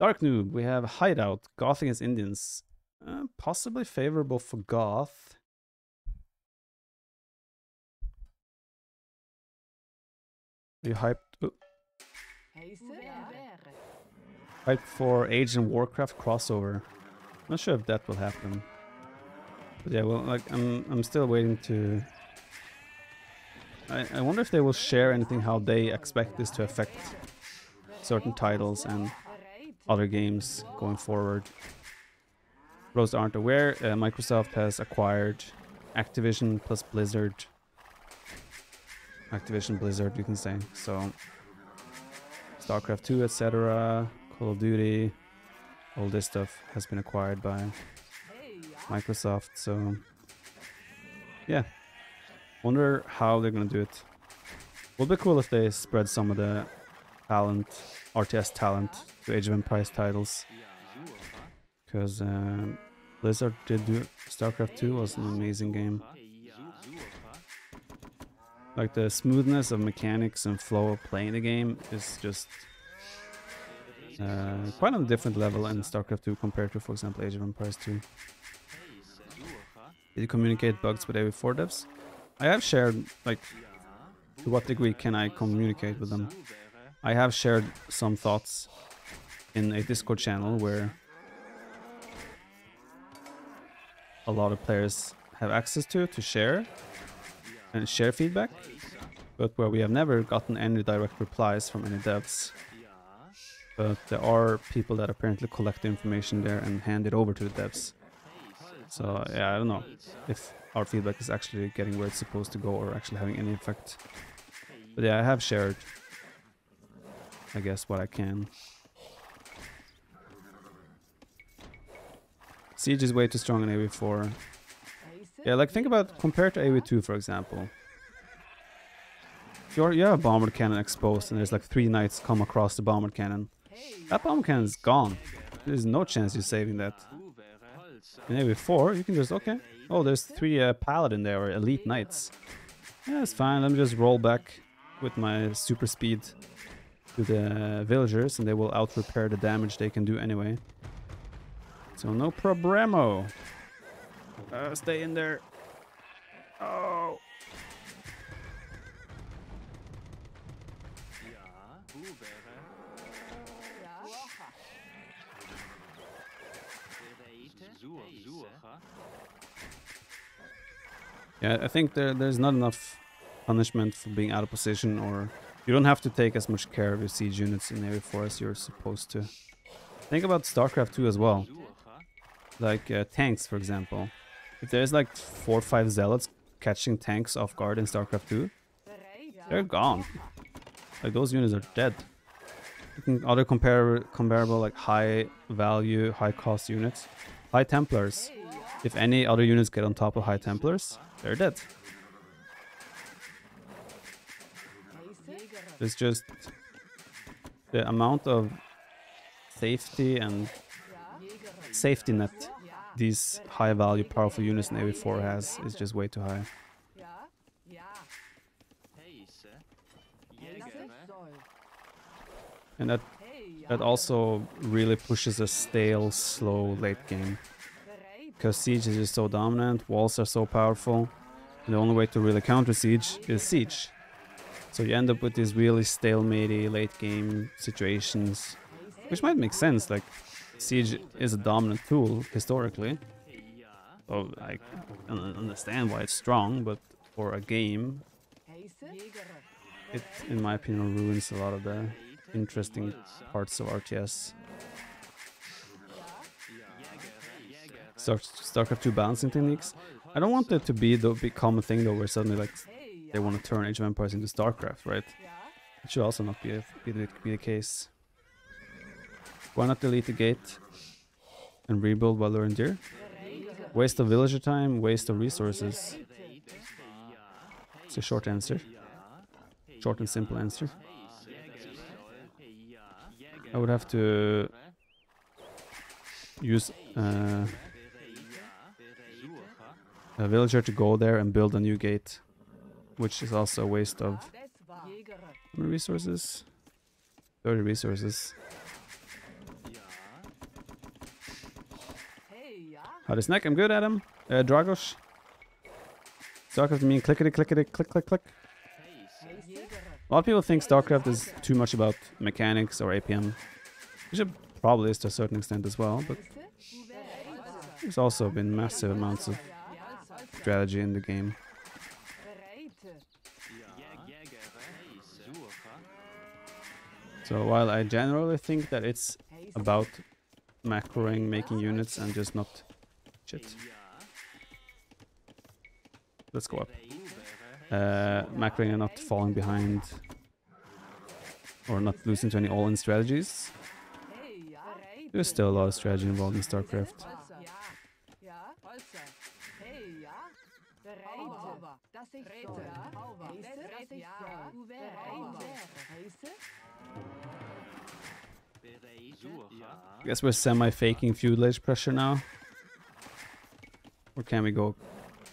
Dark Noob, we have Hideout, Goth against Indians. Possibly favorable for Goth. Are you hyped? Oh. Hyped for Age and Warcraft crossover. Not sure if that will happen. But yeah, well, like I'm still waiting to. I wonder if they will share anything, how they expect this to affect certain titles and other games going forward. For those that aren't aware, Microsoft has acquired Activision plus Blizzard. Activision Blizzard, you can say. So StarCraft 2, etc., Call of Duty, all this stuff has been acquired by Microsoft. So yeah, wonder how they're gonna do it. Would be cool if they spread some of the talent, RTS talent, to Age of Empires titles. Because Blizzard did do StarCraft 2 was an amazing game. Like the smoothness of mechanics and flow of playing the game is just quite on a different level in StarCraft 2 compared to, for example, Age of Empires 2. Did you communicate bugs with AoE4 devs? I have shared, like, to what degree can I communicate with them? I have shared some thoughts in a Discord channel where a lot of players have access to share and share feedback, but where we have never gotten any direct replies from any devs. But there are people that apparently collect the information there and hand it over to the devs. So yeah, I don't know if our feedback is actually getting where it's supposed to go or actually having any effect. But yeah, I have shared, I guess, what I can. Siege is way too strong in AoE4. Yeah, like think about, compared to AoE2, for example. You have a bomber cannon exposed and there's like 3 knights come across the bomber cannon. That bomber cannon is gone. There's no chance you're saving that. In AoE4, you can just, okay, oh, there's 3 paladin there, or elite knights. Yeah, it's fine, let me just roll back with my super speed to the villagers and they will out-repair the damage they can do anyway. So no problemo. Stay in there. Oh. Yeah, I think there's not enough punishment for being out of position, or you don't have to take as much care of your siege units in AoE4 as you're supposed to. Think about StarCraft 2 as well. Like tanks, for example. If there's like 4 or 5 zealots catching tanks off guard in StarCraft 2, they're gone. Like those units are dead. Other comparable like high value, high cost units. High Templars. If any other units get on top of High Templars, they're dead. It's just the amount of safety and safety net these high value powerful units in AoE4 has is just way too high. And that also really pushes a stale, slow late game. Because Siege is just so dominant, walls are so powerful, and the only way to really counter Siege is Siege. So you end up with these really stalematey late game situations, which might make sense. Like, Siege is a dominant tool historically, so I understand why it's strong, but for a game, it, in my opinion, ruins a lot of the interesting parts of RTS. StarCraft 2 balancing techniques. I don't want that to be the big common thing though, where suddenly like they want to turn Age of Empires into StarCraft, right? It should also not be the case. Why not delete the gate and rebuild while they're in deer? Waste of villager time, waste of resources. It's a short answer. Short and simple answer. I would have to use a villager to go there and build a new gate, which is also a waste of resources. 30 resources. Hard snack, I'm good at him. Dragos. StarCraft, I mean, click. A lot of people think StarCraft is too much about mechanics or APM. Which it probably is to a certain extent as well, but there's also been massive amounts of strategy in the game. So while I generally think that it's about macroing, making units, and just not shit. Let's go up. Macroing and not falling behind or not losing to any all-in strategies. There's still a lot of strategy involved in StarCraft. I guess we're semi-faking feudal age pressure now. Or can we go?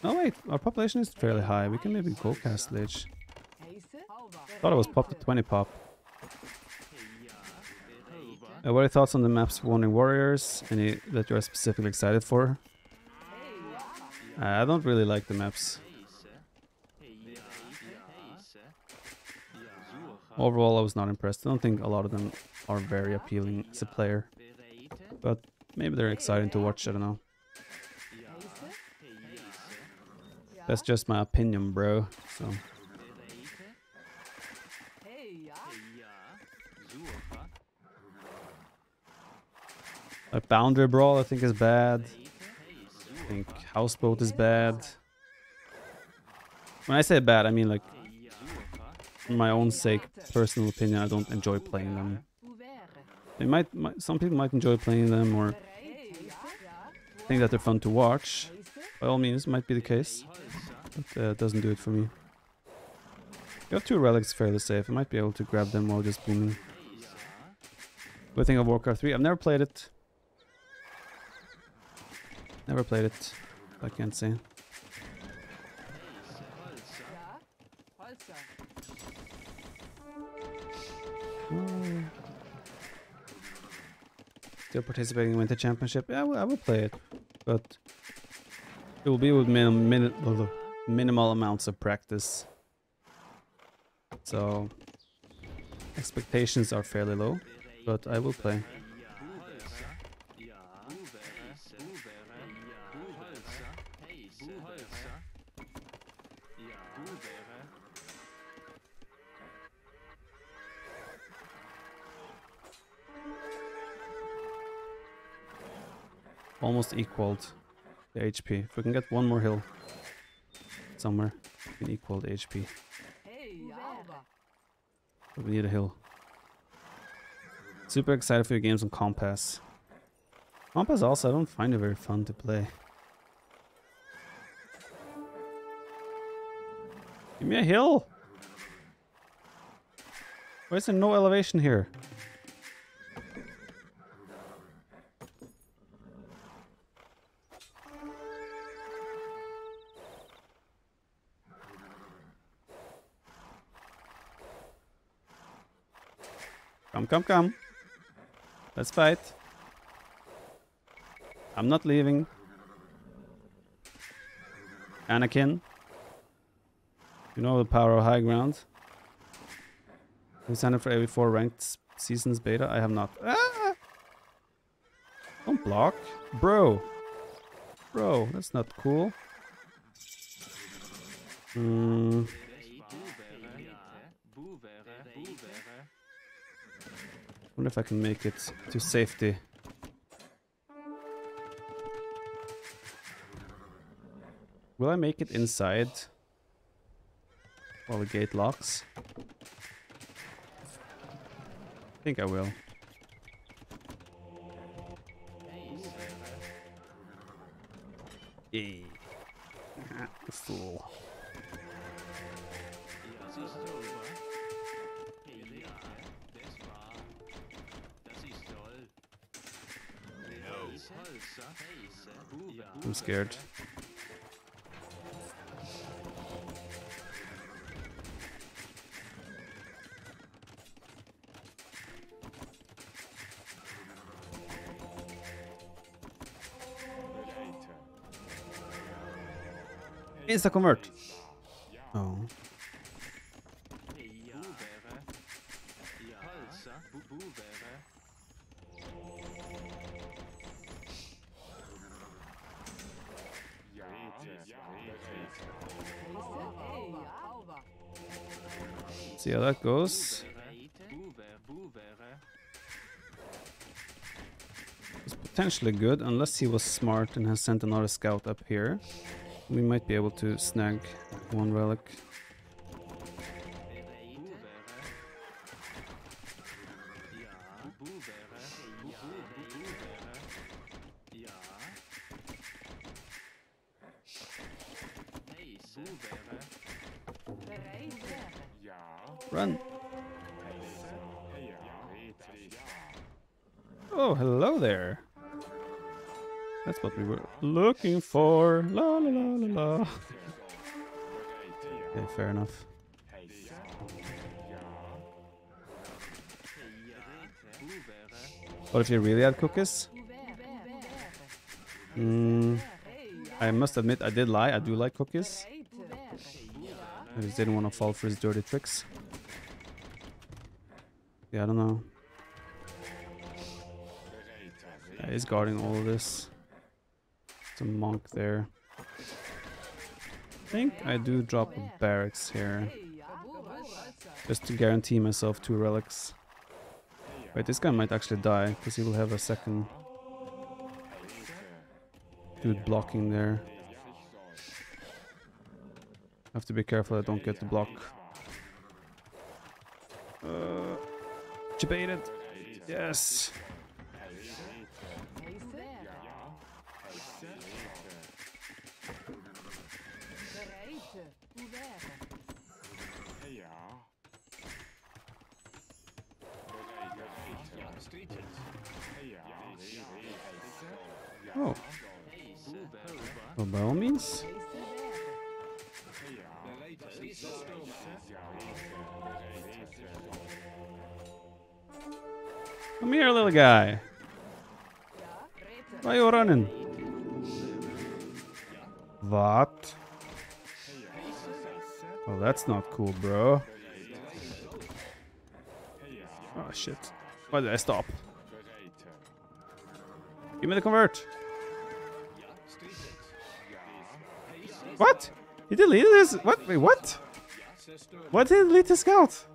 No, wait, our population is fairly high. We can maybe go castle age. Thought it was popped at 20 pop. What are your thoughts on the maps for Wandering Warriors? Any that you're specifically excited for? I don't really like the maps. Overall, I was not impressed. I don't think a lot of them are very appealing as a player. But maybe they're exciting to watch, I don't know. That's just my opinion, bro. So. A boundary brawl I think is bad. I think houseboat is bad. When I say bad, I mean like for my own sake, personal opinion, I don't enjoy playing them. They might some people might enjoy playing them or think that they're fun to watch. By all means, might be the case, but doesn't do it for me. We have two relics fairly safe. I might be able to grab them while just booming. What do you think of Warcraft 3? I've never played it. Never played it. I can't say. Still participating in Winter Championship? Yeah, I will play it, but it will be with minimal amounts of practice. So expectations are fairly low, but I will play. Almost equaled the HP. If we can get one more hill somewhere, we can equal the HP. But we need a hill. Super excited for your games on Compass. Compass also, I don't find it very fun to play. Give me a hill! Why is there no elevation here? Come. Let's fight. I'm not leaving. Anakin. You know the power of high ground. Have you signed up for AoE4 ranked seasons beta? I have not. Ah! Don't block. Bro. Bro, that's not cool. I wonder if I can make it to safety. Will I make it inside while the gate locks? I think I will. Yeah. Fool. I'm scared. Insta-convert. Oh. See how that goes. It's potentially good, unless he was smart and has sent another scout up here. We might be able to snag one relic. Run! Oh, hello there! That's what we were looking for. La la la la la. Okay, fair enough. What if you really had cookies? I must admit, I did lie. I do like cookies. I just didn't want to fall for his dirty tricks. Yeah, I don't know. Yeah, he's guarding all of this. It's a monk there. I think I do drop a barracks here. Just to guarantee myself 2 relics. Wait, this guy might actually die, because he will have a second dude blocking there. I have to be careful I don't get the block. Debated. Yes. Oh. Well, by all means. Come here, little guy. Why are you running? What? Well, that's not cool, bro. Oh, shit. Why did I stop? Give me the convert. What? He deleted his... What? Wait, what? Why did he delete his scout?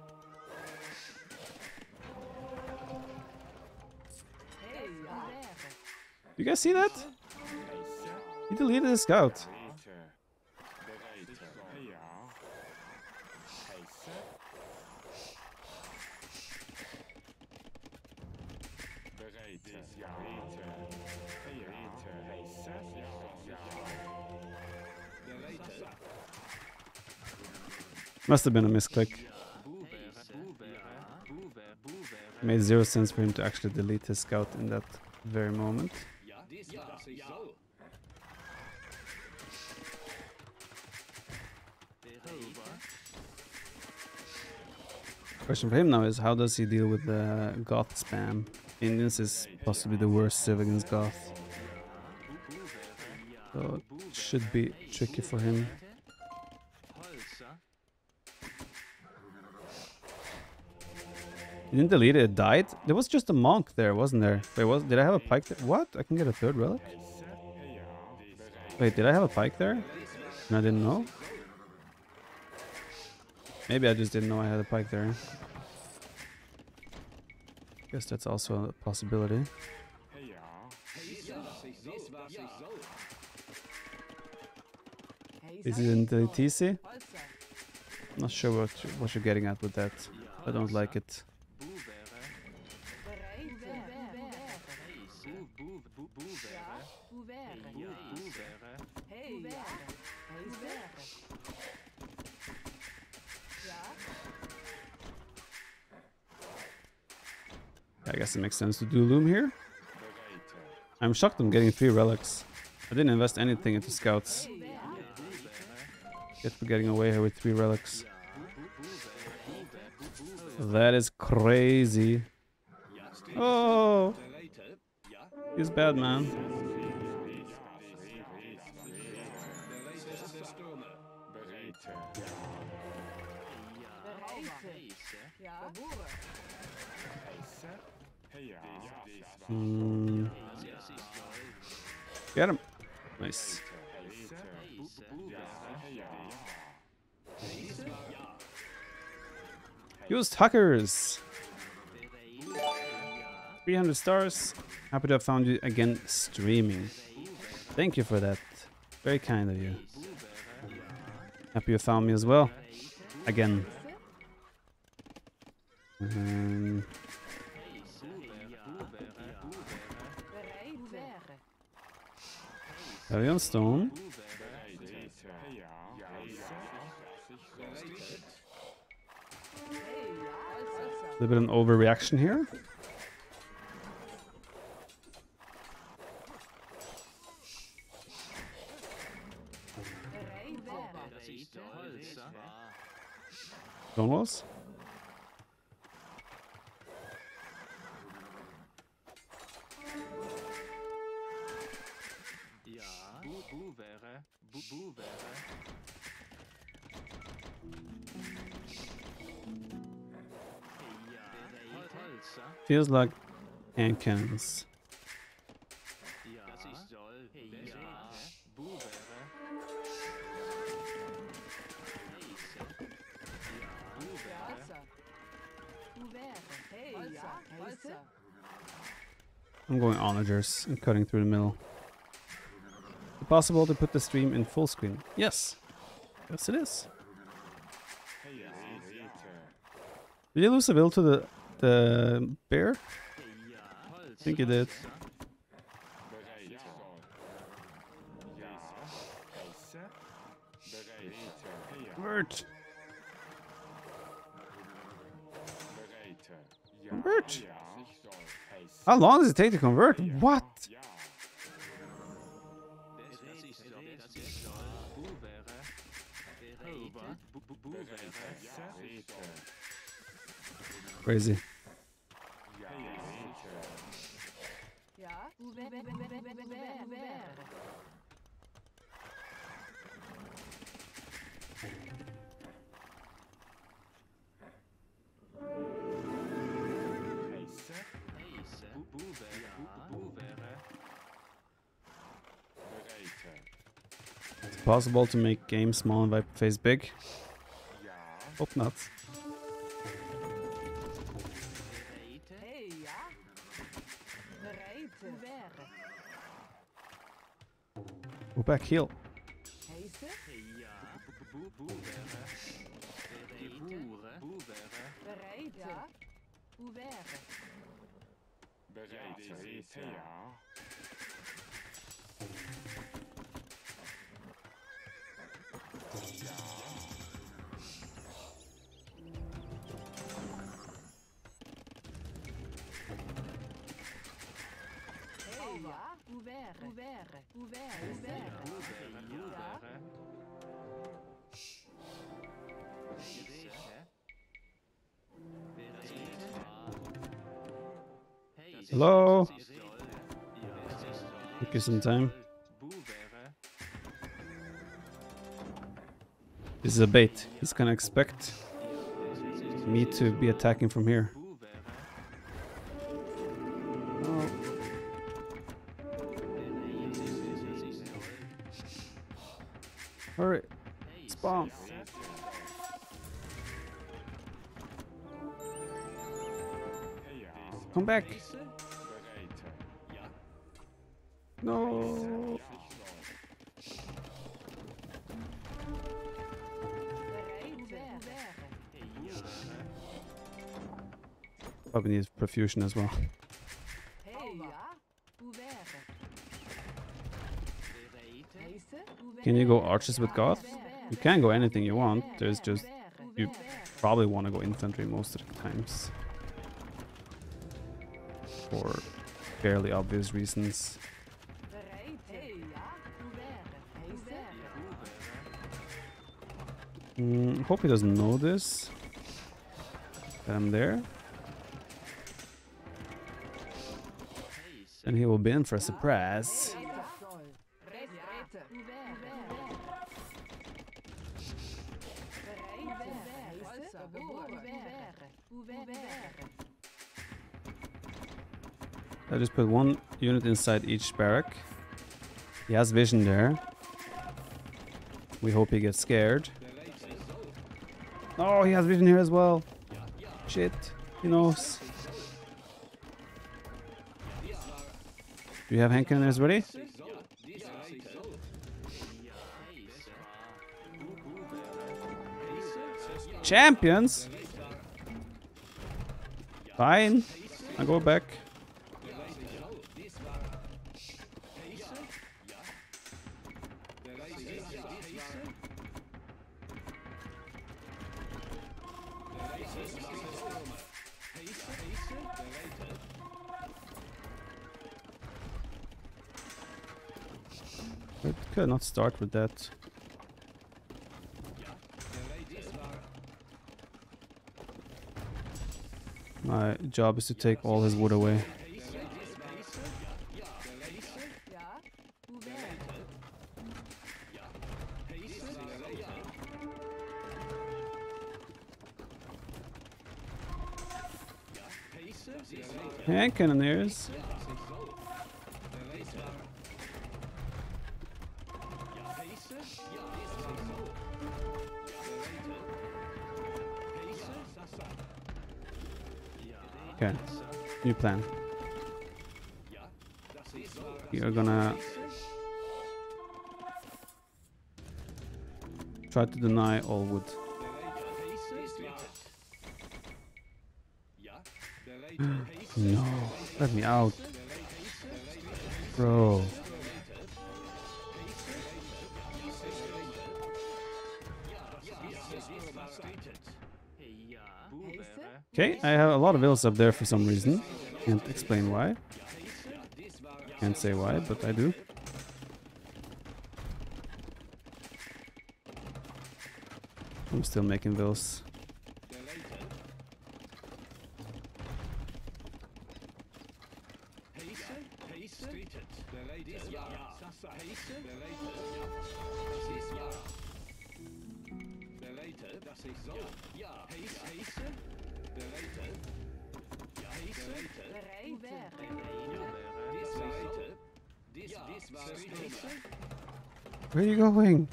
You guys see that? He deleted his scout. Must have been a misclick. Made zero sense for him to actually delete his scout in that very moment. Question for him now is how does he deal with the Goth spam? Indians is possibly the worst civ against Goth. So it should be tricky for him. You didn't delete it, it died? There was just a monk there, wasn't there? Wait, did I have a pike there? What? I can get a 3rd relic? Wait, did I have a pike there? And I didn't know? Maybe I just didn't know I had a pike there. Guess that's also a possibility. Is it in the TC? Not sure what you're getting at with that. I don't like it. I guess it makes sense to do Loom here. I'm shocked I'm getting 3 relics. I didn't invest anything into scouts. Guess we're getting away here with 3 relics. That is crazy. Oh! He's bad, man. Get him. Nice. Used hackers. 300 stars. Happy to have found you again streaming. Thank you for that. Very kind of you. Happy you found me as well. Again. Carrion Stone. A little bit of an overreaction here. Stonewalls. Feels like hand cannons. I'm going onagers and cutting through the middle. Is it possible to put the stream in full screen? Yes. Yes, it is. Did you lose the will to the bear? I think you did. Bert! Convert? How long does it take to convert? What? Crazy. It's possible to make games small and wipe face big? Hope not. Go back, heal. Hello. Take you some time. This is a bait. He's gonna expect me to be attacking from here. Hurry! Spawn! Come back! No! Probably needs profusion as well. Can you go archers with Goth? You can go anything you want, there's just... You probably want to go infantry most of the times. For fairly obvious reasons. Hope he doesn't know this. I'm there. And he will be in for a surprise. I just put one unit inside each barrack. He has vision there. We hope he gets scared. Oh, he has vision here as well. Shit, he knows. Do you have hand cannons ready? Champions? Fine, I go back. I could not start with that. My job is to take all his wood away. Hand cannoneers. Okay, new plan. You're gonna try to deny all wood. No, let me out, bro. Okay, I have a lot of ills up there for some reason. Can't explain why. Can't say why, but I do. I'm still making bills. Where are you going?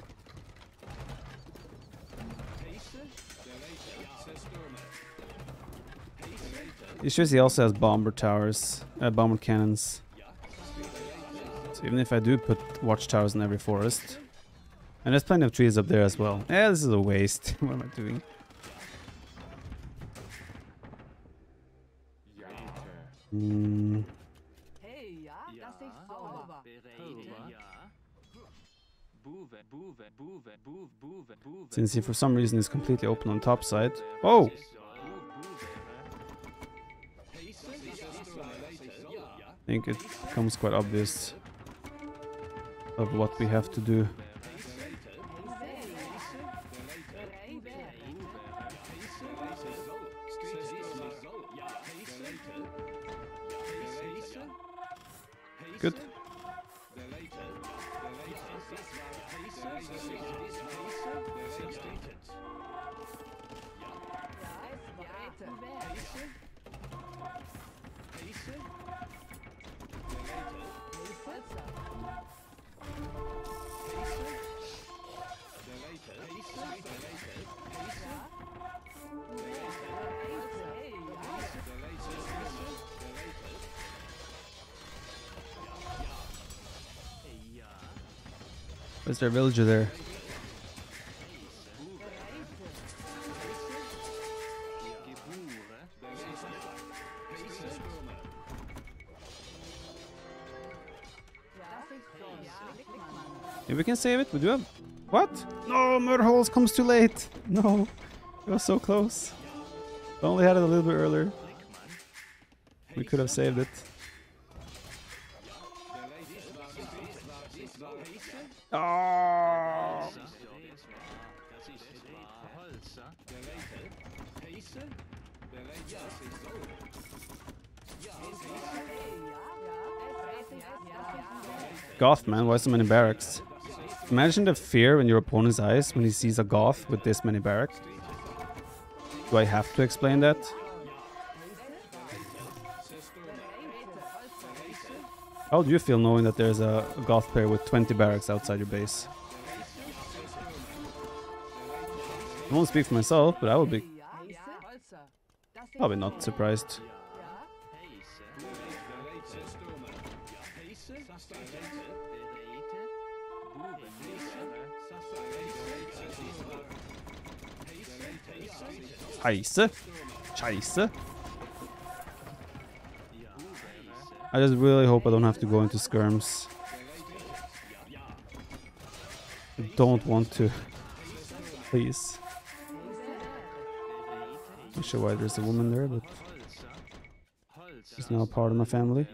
It's just he also has bomber towers, bomber cannons. So even if I do put watchtowers in every forest, and there's plenty of trees up there as well. Yeah, this is a waste. What am I doing? Mm. Since he for some reason is completely open on top side. Oh! I think it becomes quite obvious of what we have to do. Good. Is there a villager there? If we can save it, we do have... What? No, murder holes comes too late. No, it was so close. We only had it a little bit earlier. We could have saved it. Oh. Goth, man, why so many barracks? Imagine the fear in your opponent's eyes when he sees a Goth with this many barracks. Do I have to explain that? How do you feel knowing that there's a Goth player with 20 barracks outside your base? I won't speak for myself, but I would be probably not surprised. Scheiße. Scheiße. I just really hope I don't have to go into skirms. I don't want to. Please. Not sure why there's a woman there, but she's now part of my family.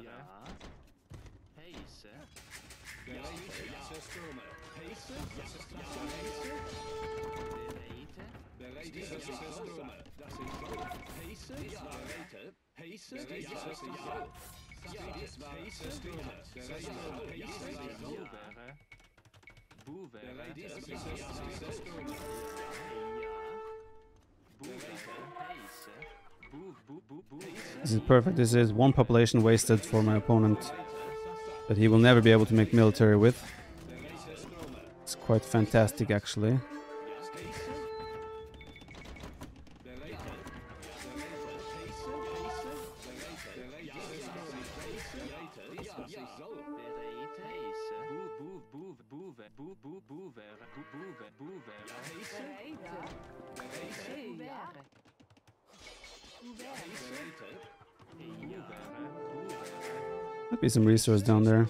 This is perfect. This is one population wasted for my opponent that he will never be able to make military with. It's quite fantastic, actually. Might be some resource down there.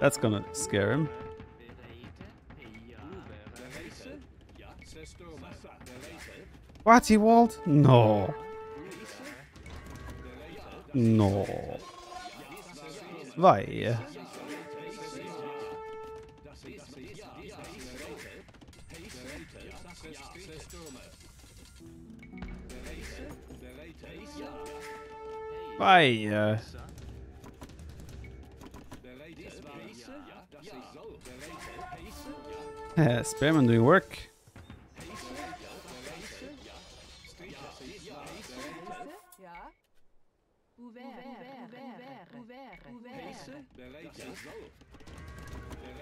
That's gonna scare him. What, he walled? No. No. Why? Why? Spearman doing work.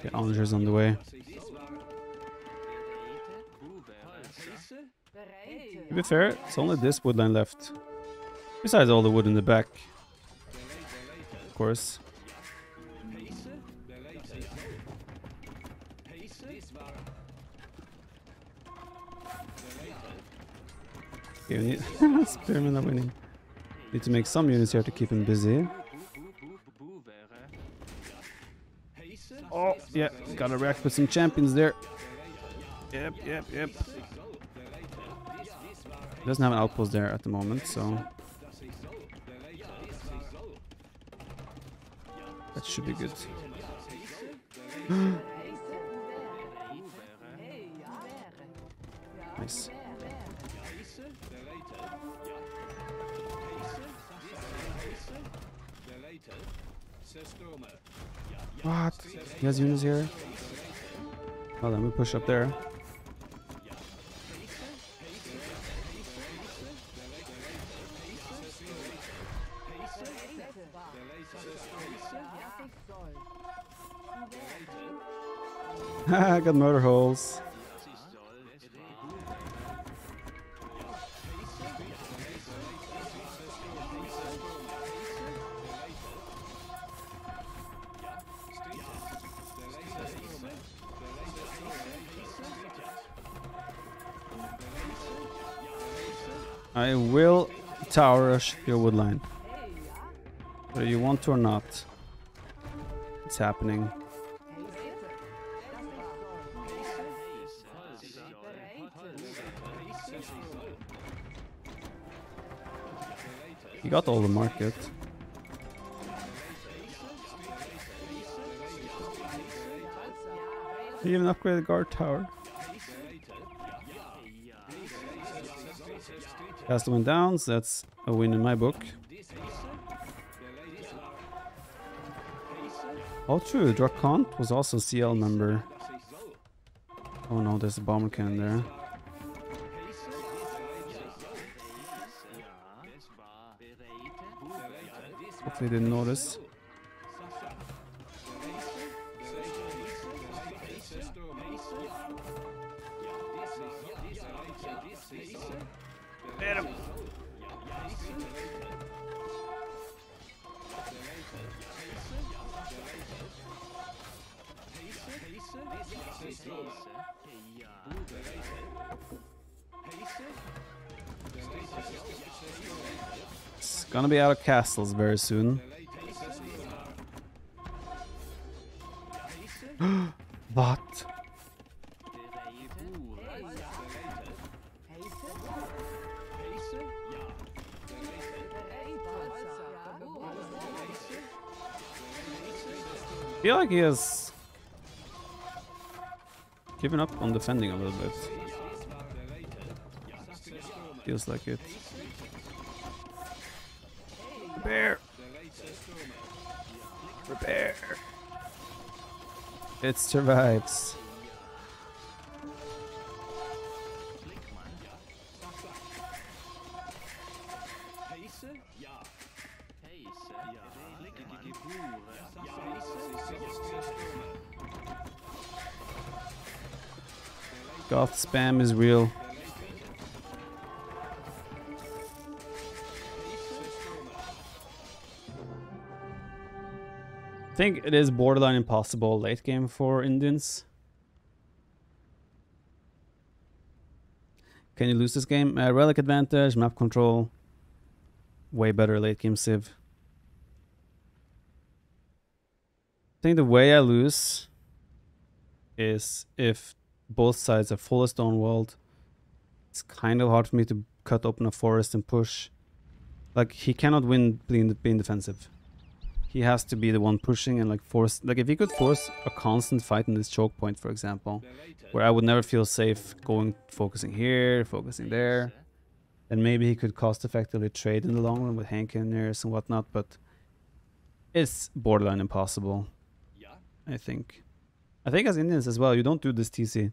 The Onger's on the way. To be fair, it's only this woodland left. Besides all the wood in the back, of course. Spearmen are winning. Need to make some units here to keep him busy. Oh, yeah, gotta react with some champions there. Yep. Doesn't have an outpost there at the moment, so that should be good. Nice. What? He has units here? Well then, we push up there. I got murder holes. I will tower rush your wood line, whether you want to or not. It's happening. He got all the market. He even upgraded guard tower. Castle went down, so that's a win in my book. Oh true, Drakant was also a CL member. Oh no, there's a bomber cannon there. Hopefully they didn't notice. Hit him! It's gonna be out of castles very soon. What? I feel like he has given up on defending a little bit. Feels like it. Repair! Repair! It survives. Goth spam is real. I think it is borderline impossible late game for Indians. Can you lose this game? Relic advantage, map control. Way better late game Civ. I think the way I lose is if both sides are full of stone walled. It's kind of hard for me to cut open a forest and push. Like, he cannot win being defensive. He has to be the one pushing and like force, like if he could force a constant fight in this choke point, for example, where I would never feel safe going, focusing here, focusing there, and maybe he could cost effectively trade in the long run with hand cannoners and whatnot, but it's borderline impossible, I think. I think as Indians as well, you don't do this TC.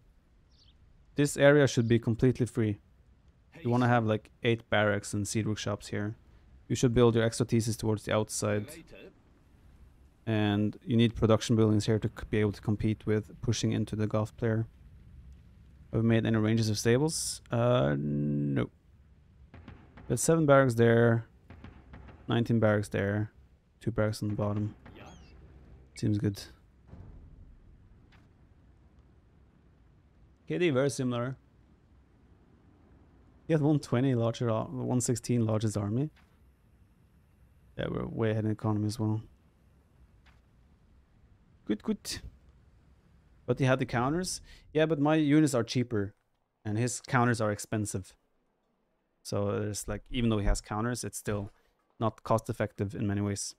This area should be completely free. You want to have like 8 barracks and seed workshops here. You should build your extra TCs towards the outside. And you need production buildings here to be able to compete with pushing into the Goth player. Have we made any ranges of stables? No. There's 7 barracks there, 19 barracks there, 2 barracks on the bottom. Seems good. KD very similar. He had 120 larger, 116 largest army. Yeah, we're way ahead in economy as well. Good, good. But he had the counters. Yeah, but my units are cheaper and his counters are expensive. So there's like, even though he has counters, it's still not cost effective in many ways.